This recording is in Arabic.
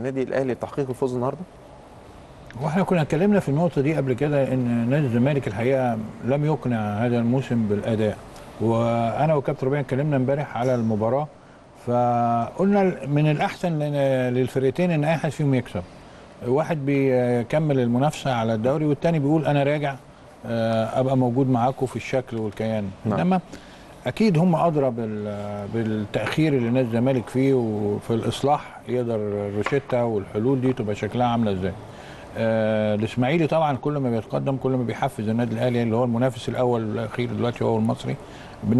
النادي الاهلي تحقيق الفوز النهارده؟ واحنا كنا اتكلمنا في النقطه دي قبل كده ان نادي الزمالك الحقيقه لم يقنع هذا الموسم بالاداء، وانا وكابتن ربيع اتكلمنا امبارح على المباراه فقلنا من الاحسن للفرقتين ان اي حد فيهم يكسب. واحد بيكمل المنافسه على الدوري والثاني بيقول انا راجع ابقى موجود معاكم في الشكل والكيان، انما اكيد هم ادرى بالتاخير اللي نادي الزمالك فيه، وفي الاصلاح يقدر الروشتة والحلول دي تبقى شكلها عامله ازاي. الاسماعيلي طبعا كل ما بيتقدم كل ما بيحفز النادي الاهلي اللي هو المنافس الاول والاخير دلوقتي هو المصري.